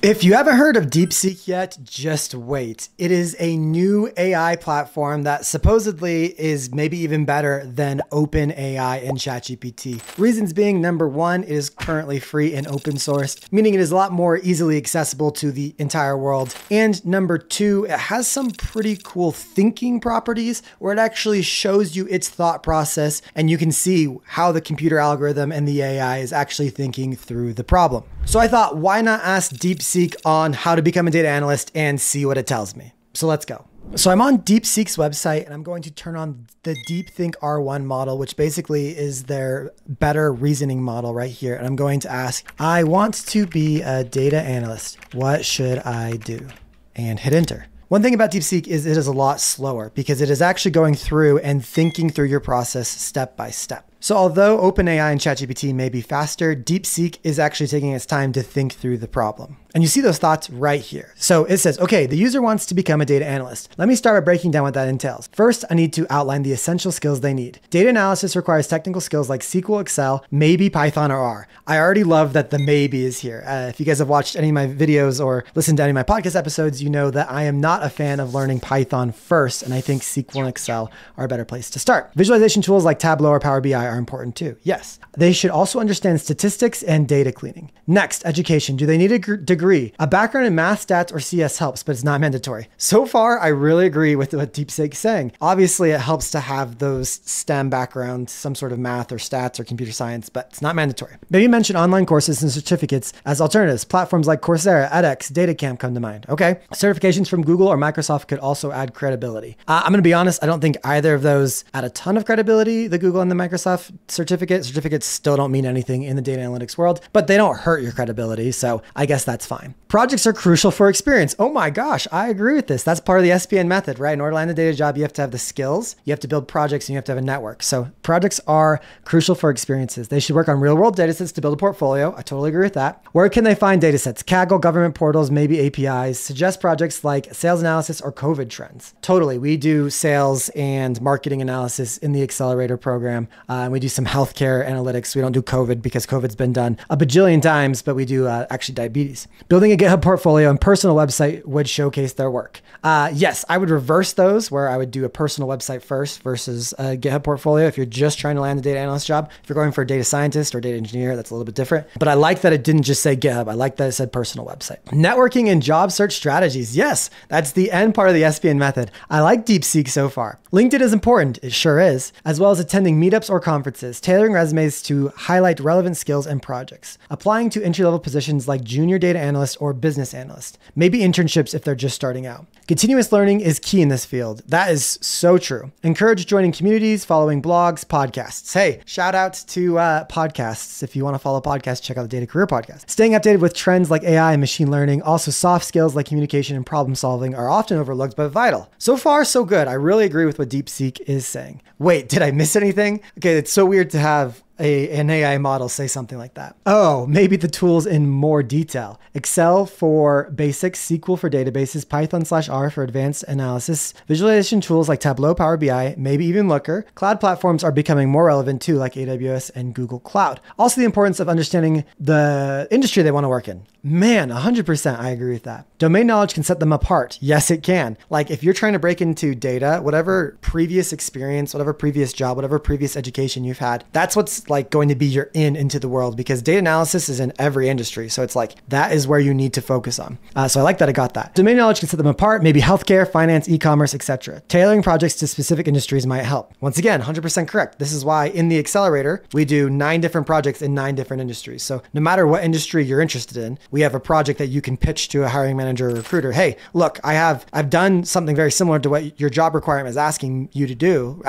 If you haven't heard of DeepSeek yet, just wait. It is a new AI platform that supposedly is maybe even better than OpenAI and ChatGPT. Reasons being, number one, it is currently free and open sourced, meaning it is a lot more easily accessible to the entire world. And number two, it has some pretty cool thinking properties where it actually shows you its thought process and you can see how the computer algorithm and the AI is actually thinking through the problem. So I thought, why not ask DeepSeek on how to become a data analyst and see what it tells me. So let's go. So I'm on DeepSeek's website and I'm going to turn on the DeepThink R1 model, which basically is their better reasoning model right here. And I'm going to ask, I want to be a data analyst. What should I do? And hit enter. One thing about DeepSeek is it is a lot slower because it is actually going through and thinking through your process step by step. So although OpenAI and ChatGPT may be faster, DeepSeek is actually taking its time to think through the problem. And you see those thoughts right here. So it says, okay, the user wants to become a data analyst. Let me start by breaking down what that entails. First, I need to outline the essential skills they need. Data analysis requires technical skills like SQL, Excel, maybe Python or R. I already love that the maybe is here. If you guys have watched any of my videos or listened to any of my podcast episodes, you know that I am not a fan of learning Python first. And I think SQL and Excel are a better place to start. Visualization tools like Tableau or Power BI are important too. Yes. They should also understand statistics and data cleaning. Next, education. Do they need a degree? A background in math, stats, or CS helps, but it's not mandatory. So far, I really agree with what DeepSeek is saying. Obviously, it helps to have those STEM backgrounds, some sort of math or stats or computer science, but it's not mandatory. Maybe mention online courses and certificates as alternatives. Platforms like Coursera, edX, DataCamp come to mind. Okay. Certifications from Google or Microsoft could also add credibility. I'm going to be honest. I don't think either of those add a ton of credibility, the Google and the Microsoft certificate. Certificates still don't mean anything in the data analytics world, but they don't hurt your credibility. So I guess that's fine. Projects are crucial for experience. Oh my gosh, I agree with this. That's part of the SPN method, right? In order to land a data job, you have to have the skills, you have to build projects, and you have to have a network. So projects are crucial for experiences. They should work on real world data sets to build a portfolio. I totally agree with that. Where can they find data sets? Kaggle, government portals, maybe APIs. Suggest projects like sales analysis or COVID trends. Totally. We do sales and marketing analysis in the accelerator program. And we do some healthcare analytics. We don't do COVID because COVID's been done a bajillion times, but we do actually diabetes. Building a GitHub portfolio and personal website would showcase their work. Yes, I would reverse those where I would do a personal website first versus a GitHub portfolio. If you're just trying to land a data analyst job, if you're going for a data scientist or data engineer, that's a little bit different. But I like that it didn't just say GitHub. I like that it said personal website. Networking and job search strategies. Yes, that's the end part of the SPN method. I like DeepSeek so far. LinkedIn is important. It sure is. As well as attending meetups or conferences, tailoring resumes to highlight relevant skills and projects, applying to entry-level positions like junior data analyst or business analyst, maybe internships if they're just starting out. Continuous learning is key in this field. That is so true. Encourage joining communities, following blogs, podcasts. Hey, shout out to podcasts. If you want to follow podcasts, check out the Data Career Podcast. Staying updated with trends like AI and machine learning. Also, soft skills like communication and problem solving are often overlooked, but vital. So far, so good. I really agree with what DeepSeek is saying. Wait, did I miss anything? Okay, it's so weird to have an AI model say something like that. Oh, maybe the tools in more detail. Excel for basics, SQL for databases, Python/R for advanced analysis, visualization tools like Tableau, Power BI, maybe even Looker. Cloud platforms are becoming more relevant too, like AWS and Google Cloud. Also the importance of understanding the industry they want to work in. Man, 100% I agree with that. Domain knowledge can set them apart. Yes, it can. Like if you're trying to break into data, whatever previous experience, whatever previous job, whatever previous education you've had, that's what's like going to be your in into the world, because data analysis is in every industry. So it's like, that is where you need to focus on. So I like that I got that. Domain knowledge can set them apart, maybe healthcare, finance, e-commerce, etc. Tailoring projects to specific industries might help. Once again, 100% correct. This is why in the accelerator, we do 9 different projects in 9 different industries. So no matter what industry you're interested in, we have a project that you can pitch to a hiring manager or recruiter. Hey, look, I've done something very similar to what your job requirement is asking me to do.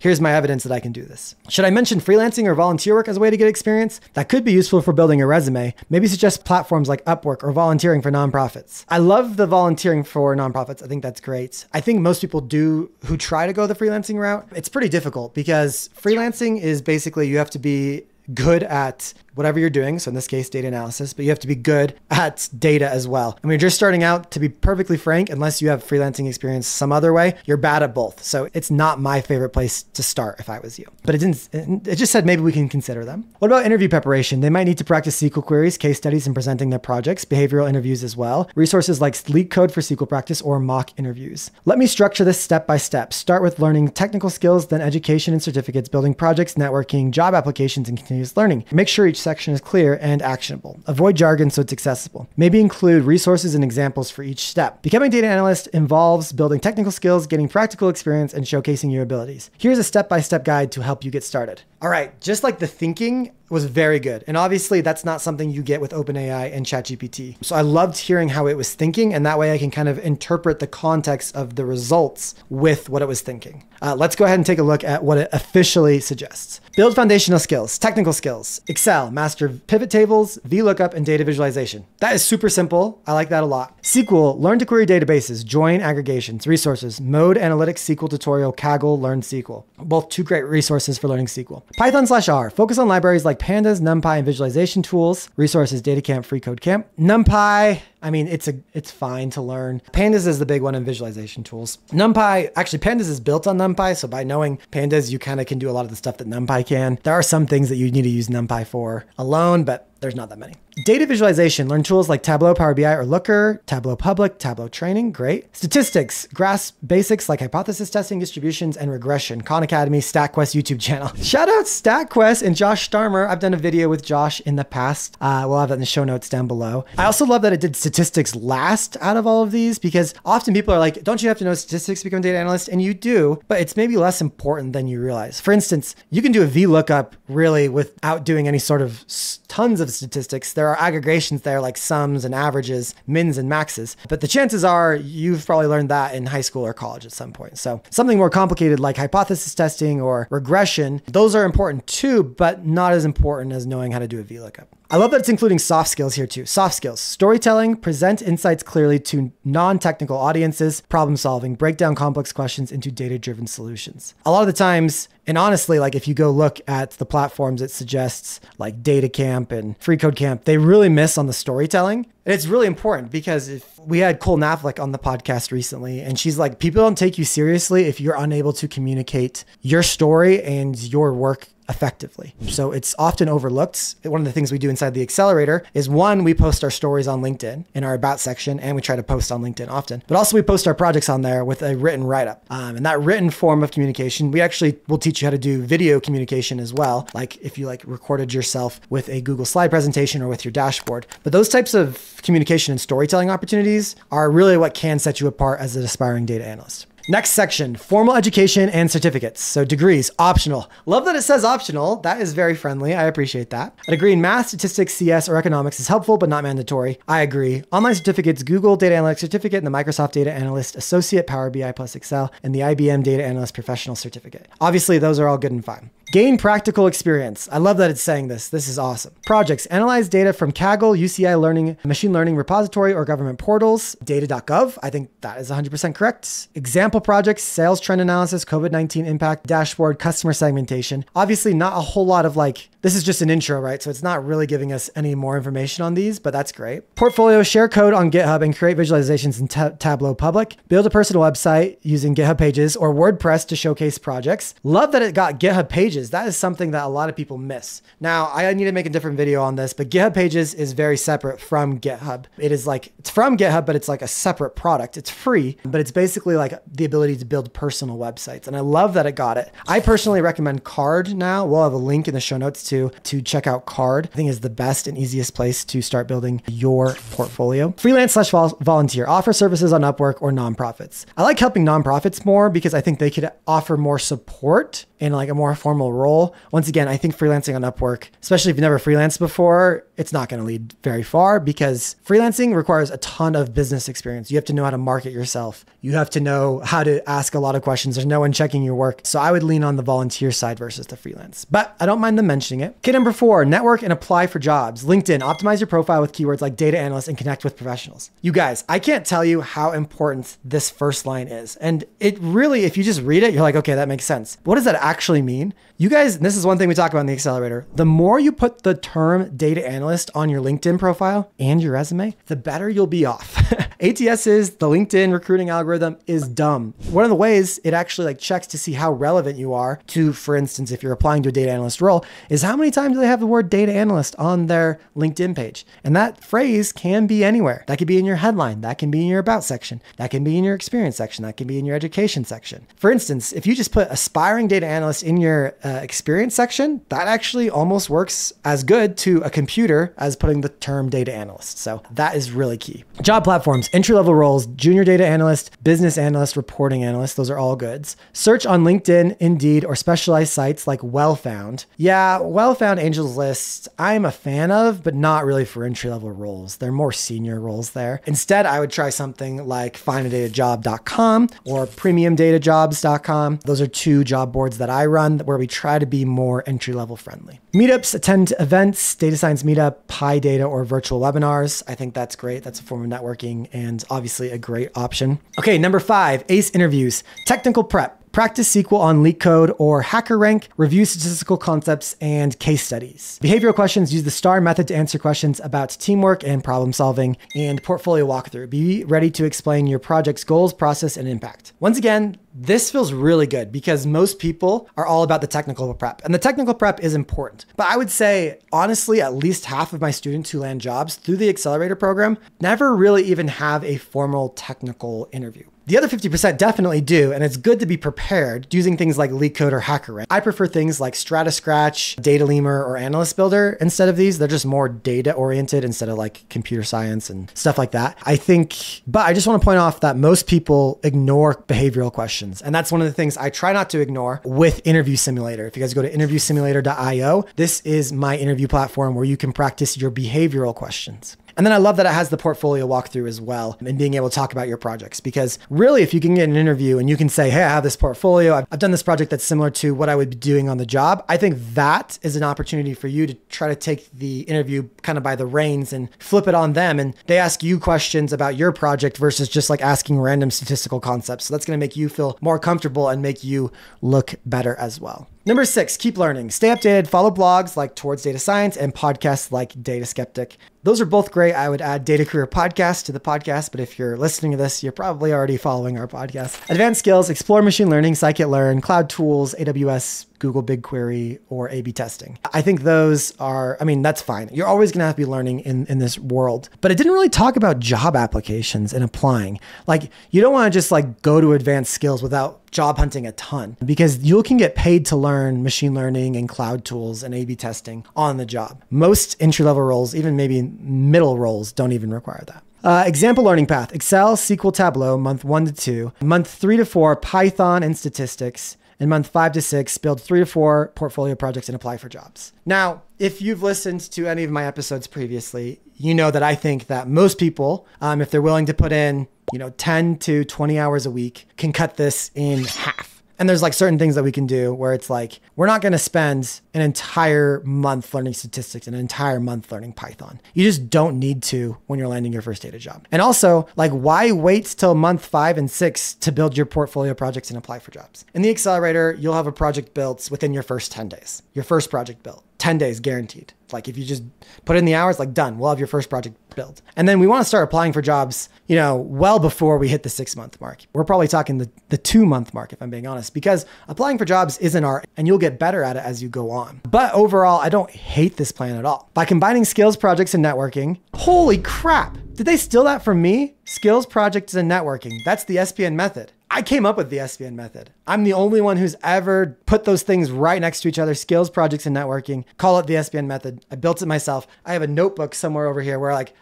Here's my evidence that I can do this. Should I mention freelancing or volunteer work as a way to get experience? That could be useful for building a resume. Maybe suggest platforms like Upwork or volunteering for nonprofits. I love the volunteering for nonprofits. I think that's great. I think most people do who try to go the freelancing route. It's pretty difficult because freelancing is basically you have to be good at whatever you're doing. So in this case, data analysis, but you have to be good at data as well. And when you're just starting out, to be perfectly frank, unless you have freelancing experience some other way, you're bad at both. So it's not my favorite place to start if I was you, but it just said, maybe we can consider them. What about interview preparation? They might need to practice SQL queries, case studies, and presenting their projects, behavioral interviews as well. Resources like LeetCode for SQL practice or mock interviews. Let me structure this step by step. Start with learning technical skills, then education and certificates, building projects, networking, job applications, and continuous learning. Make sure each section is clear and actionable. Avoid jargon so it's accessible. Maybe include resources and examples for each step. Becoming a data analyst involves building technical skills, getting practical experience, and showcasing your abilities. Here's a step-by-step guide to help you get started. All right, just like the thinking was very good. And obviously that's not something you get with OpenAI and ChatGPT. So I loved hearing how it was thinking, and that way I can kind of interpret the context of the results with what it was thinking. Let's go ahead and take a look at what it officially suggests. Build foundational skills, technical skills, Excel, master pivot tables, VLOOKUP, and data visualization. That is super simple. I like that a lot. SQL, learn to query databases, join aggregations, resources, Mode Analytics SQL tutorial, Kaggle, Learn SQL. Both two great resources for learning SQL. Python/R, focus on libraries like Pandas, NumPy, and visualization tools. Resources, DataCamp, FreeCodeCamp. NumPy, I mean, it's fine to learn. Pandas is the big one in visualization tools. NumPy, actually Pandas is built on NumPy. So by knowing Pandas, you kind of can do a lot of the stuff that NumPy can. There are some things that you need to use NumPy for alone, but there's not that many. Data visualization, learn tools like Tableau, Power BI, or Looker, Tableau Public, Tableau Training, great. Statistics, grasp basics like hypothesis testing, distributions, and regression. Khan Academy, StatQuest YouTube channel. Shout out StatQuest and Josh Starmer. I've done a video with Josh in the past. We'll have that in the show notes down below. I also love that it did statistics last out of all of these, because often people are like, don't you have to know statistics to become a data analyst? And you do, but it's maybe less important than you realize. For instance, you can do a VLOOKUP really without doing any sort of tons of statistics. There are aggregations there like sums and averages, mins and maxes, but the chances are you've probably learned that in high school or college at some point. So something more complicated like hypothesis testing or regression, those are important too, but not as important as knowing how to do a VLOOKUP. I love that it's including soft skills here too. Soft skills, storytelling, present insights clearly to non-technical audiences, problem solving, break down complex questions into data-driven solutions. A lot of the times, and honestly, like if you go look at the platforms it suggests, like DataCamp and FreeCodeCamp, they really miss on the storytelling. And it's really important, because if we had Cole Naflick on the podcast recently, and she's like, people don't take you seriously if you're unable to communicate your story and your work effectively. So it's often overlooked. One of the things we do inside the accelerator is, one, we post our stories on LinkedIn in our about section, and we try to post on LinkedIn often, but also we post our projects on there with a written write-up. And that written form of communication, we actually will teach you how to do video communication as well. Like if you like recorded yourself with a Google slide presentation or with your dashboard, but those types of communication and storytelling opportunities are really what can set you apart as an aspiring data analyst. Next section, formal education and certificates. So degrees, optional. Love that it says optional. That is very friendly. I appreciate that. A degree in math, statistics, CS, or economics is helpful, but not mandatory. I agree. Online certificates, Google Data Analytics Certificate and the Microsoft Data Analyst Associate, Power BI plus Excel, and the IBM Data Analyst Professional Certificate. Obviously, those are all good and fine. Gain practical experience. I love that it's saying this. This is awesome. Projects, analyze data from Kaggle, UCI Learning, Machine Learning Repository, or government portals. Data.gov, I think that is 100% correct. Example projects, sales trend analysis, COVID-19 impact, dashboard, customer segmentation. Obviously not a whole lot of like, this is just an intro, right? So it's not really giving us any more information on these, but that's great. Portfolio, share code on GitHub and create visualizations in Tableau Public. Build a personal website using GitHub Pages or WordPress to showcase projects. Love that it got GitHub Pages. That is something that a lot of people miss. Now, I need to make a different video on this, but GitHub Pages is very separate from GitHub. It is like, it's from GitHub, but it's like a separate product. It's free, but it's basically like the ability to build personal websites. And I love that it got it. I personally recommend Carrd now. We'll have a link in the show notes to check out Carrd. I think is the best and easiest place to start building your portfolio. Freelance/volunteer, offer services on Upwork or nonprofits. I like helping nonprofits more because I think they could offer more support in like a more formal role. Once again, I think freelancing on Upwork, especially if you've never freelanced before, it's not going to lead very far, because freelancing requires a ton of business experience. You have to know how to market yourself. You have to know how to ask a lot of questions. There's no one checking your work. So I would lean on the volunteer side versus the freelance, but I don't mind them mentioning it. Okay, number four, network and apply for jobs. LinkedIn, optimize your profile with keywords like data analyst and connect with professionals. You guys, I can't tell you how important this first line is. And it really, if you just read it, you're like, okay, that makes sense. What does that actually mean? You guys, and this is one thing we talk about in the accelerator, the more you put the term data analyst on your LinkedIn profile and your resume, the better you'll be off. ATS's, the LinkedIn recruiting algorithm, is dumb. One of the ways it actually checks to see how relevant you are to, for instance, if you're applying to a data analyst role, is how many times do they have the word data analyst on their LinkedIn page? And that phrase can be anywhere. That could be in your headline. That can be in your about section. That can be in your experience section. That can be in your education section. For instance, if you just put aspiring data analyst in your experience section, that actually almost works as good to a computer as putting the term data analyst. So that is really key. Job platforms. Entry-level roles, junior data analyst, business analyst, reporting analyst, those are all goods. Search on LinkedIn, Indeed, or specialized sites like WellFound. Yeah, WellFound Angels List, I'm a fan of, but not really for entry-level roles. They're more senior roles there. Instead, I would try something like findadatajobs.com or premiumdatajobs.com. Those are two job boards that I run where we try to be more entry-level friendly. Meetups, attend events, data science meetup, PyData, or virtual webinars. I think that's great. That's a form of networking and obviously a great option. Okay, number five, ACE interviews, technical prep. Practice SQL on LeetCode or HackerRank, review statistical concepts and case studies. Behavioral questions, use the STAR method to answer questions about teamwork and problem solving, and portfolio walkthrough. Be ready to explain your project's goals, process, and impact. Once again, this feels really good because most people are all about the technical prep, and the technical prep is important. But I would say, honestly, at least half of my students who land jobs through the accelerator program never really even have a formal technical interview. The other 50% definitely do, and it's good to be prepared using things like LeetCode or HackerRank. I prefer things like StrataScratch, Data Lemur, or Analyst Builder instead of these. They're just more data-oriented instead of like computer science and stuff like that. I think, but I just want to point off that most people ignore behavioral questions, and that's one of the things I try not to ignore with Interview Simulator. If you guys go to interviewsimulator.io, this is my interview platform where you can practice your behavioral questions. And then I love that it has the portfolio walkthrough as well, and being able to talk about your projects, because really, if you can get an interview and you can say, hey, I have this portfolio, I've done this project that's similar to what I would be doing on the job, I think that is an opportunity for you to try to take the interview kind of by the reins and flip it on them. And they ask you questions about your project versus just like asking random statistical concepts. So that's going to make you feel more comfortable and make you look better as well. Number six, keep learning. Stay updated, follow blogs like Towards Data Science and podcasts like Data Skeptic. Those are both great. I would add Data Career Podcast to the podcast, but if you're listening to this, you're probably already following our podcast. Advanced skills, explore machine learning, scikit-learn, cloud tools, AWS, Google BigQuery, or A/B testing. I think those are, I mean, that's fine. You're always going to have to be learning in this world, but it didn't really talk about job applications and applying. Like, you don't want to just like go to advanced skills without job hunting a ton, because you can get paid to learn machine learning and cloud tools and A/B testing on the job. Most entry-level roles, even maybe middle roles, don't even require that. Example learning path, Excel, SQL, Tableau, month 1 to 2, month 3 to 4, Python and statistics, in month 5 to 6, build 3 to 4 portfolio projects and apply for jobs. Now, if you've listened to any of my episodes previously, you know that I think that most people, if they're willing to put in, 10 to 20 hours a week, can cut this in half. And there's like certain things that we can do where it's like, we're not going to spend an entire month learning statistics, an entire month learning Python. You just don't need to when you're landing your first data job. And also, like, why wait till month 5 and 6 to build your portfolio projects and apply for jobs? In the accelerator, you'll have a project built within your first 10 days, your first project built. 10 days guaranteed. Like, if you just put in the hours, like, done, we'll have your first project built. And then we want to start applying for jobs, well before we hit the 6-month mark. We're probably talking the 2-month mark, if I'm being honest, because applying for jobs is an art and you'll get better at it as you go on. But overall, I don't hate this plan at all. By combining skills, projects, and networking, holy crap, did they steal that from me? Skills, projects, and networking. That's the SPN method. I came up with the SPN method. I'm the only one who's ever put those things right next to each other, skills, projects, and networking, call it the SPN method. I built it myself. I have a notebook somewhere over here where like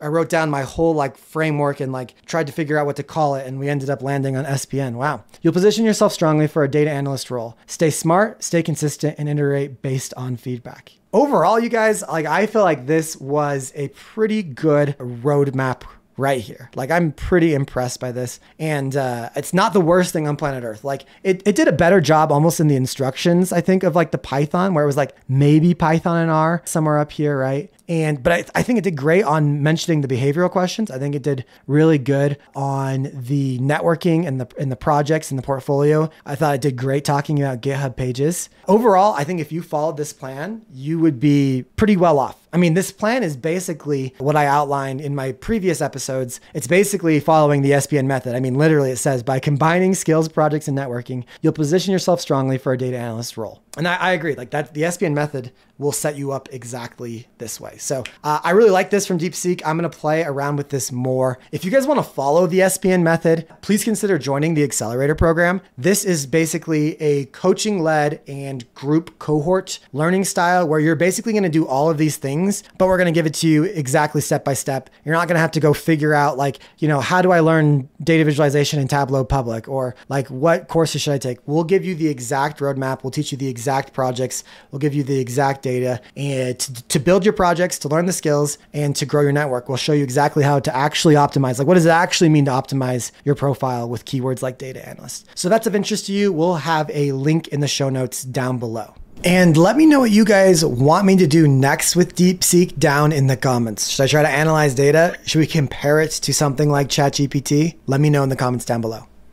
I wrote down my whole like framework and like tried to figure out what to call it, and we ended up landing on SPN. Wow. You'll position yourself strongly for a data analyst role. Stay smart, stay consistent, and iterate based on feedback. Overall, you guys, like I feel like this was a pretty good roadmap right here. Like I'm pretty impressed by this, and it's not the worst thing on planet Earth. Like it did a better job almost in the instructions, I think, of like the Python, where it was like maybe Python and R somewhere up here, right? And but I think it did great on mentioning the behavioral questions. I think it did really good on the networking and the projects and the portfolio. I thought it did great talking about GitHub Pages. Overall, I think if you followed this plan, you would be pretty well off. I mean, this plan is basically what I outlined in my previous episodes. It's basically following the SPN method. I mean, literally it says, by combining skills, projects, and networking, you'll position yourself strongly for a data analyst role. And I agree, like that, the SPN method will set you up exactly this way. So I really like this from DeepSeek. I'm gonna play around with this more. If you guys wanna follow the SPN method, please consider joining the accelerator program. This is basically a coaching-led and group cohort learning style where you're basically gonna do all of these things, but we're gonna give it to you exactly step by step. You're not gonna have to go figure out like, you know, how do I learn data visualization in Tableau public, or like what courses should I take? We'll give you the exact roadmap. We'll teach you the exact projects. We'll give you the exact data and to build your projects, to learn the skills, and to grow your network. We'll show you exactly how to actually optimize. Like, what does it actually mean to optimize your profile with keywords like data analyst? So if that's of interest to you, we'll have a link in the show notes down below. And let me know what you guys want me to do next with DeepSeek down in the comments. Should I try to analyze data? Should we compare it to something like ChatGPT? Let me know in the comments down below.